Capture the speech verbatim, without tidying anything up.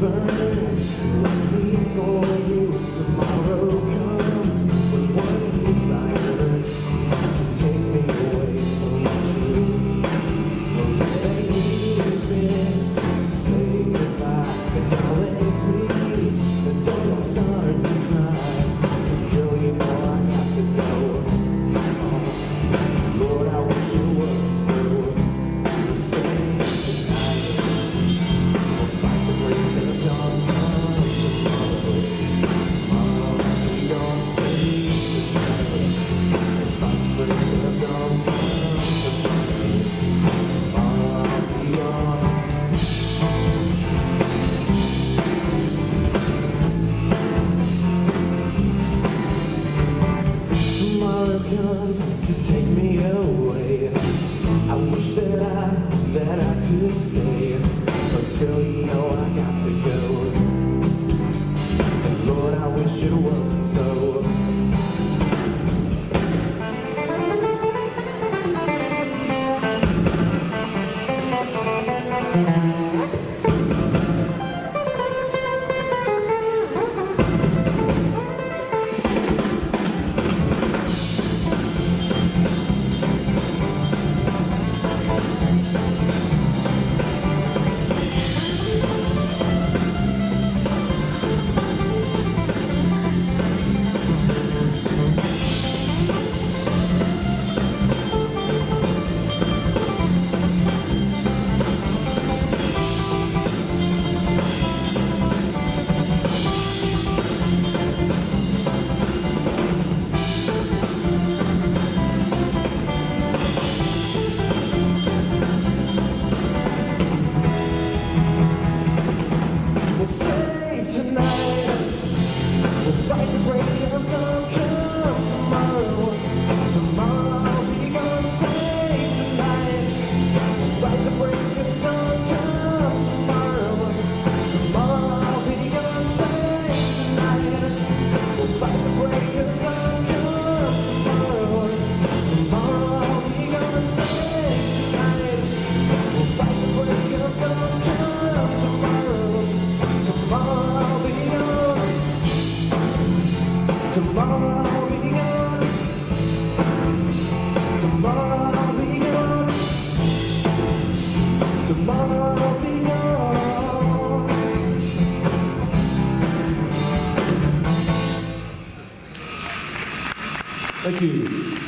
burns, lonely for you. Tomorrow comes with one desire to take me away from you. Well, there is it to say goodbye, but darling, please, but don't start to cry. 'Cause girl, you know I got to go. Oh, Lord, I wish you wasn't so insane. Comes to take me away. I wish that I, that I could stay, but girl, you know I got to go. And Lord, I wish it wasn't so. Tomorrow I'll be gone. Tomorrow I'll be gone. Tomorrow I'll be gone. Thank you.